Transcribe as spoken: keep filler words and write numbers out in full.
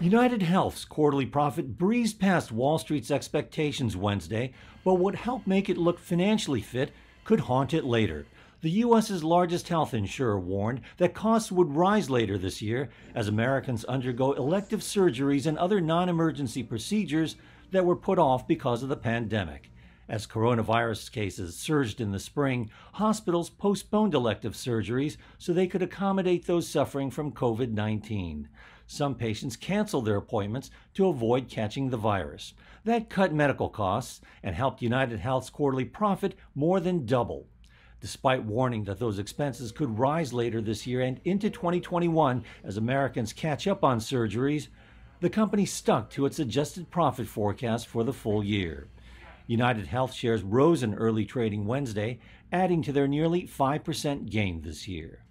UnitedHealth's quarterly profit breezed past Wall Street's expectations Wednesday, but what helped make it look financially fit could haunt it later. The U S's largest health insurer warned that costs would rise later this year as Americans undergo elective surgeries and other non-emergency procedures that were put off because of the pandemic. As coronavirus cases surged in the spring, hospitals postponed elective surgeries so they could accommodate those suffering from COVID nineteen. Some patients canceled their appointments to avoid catching the virus. That cut medical costs and helped UnitedHealth's quarterly profit more than double. Despite warning that those expenses could rise later this year and into twenty twenty-one as Americans catch up on surgeries, the company stuck to its adjusted profit forecast for the full year. UnitedHealth shares rose in early trading Wednesday, adding to their nearly five percent gain this year.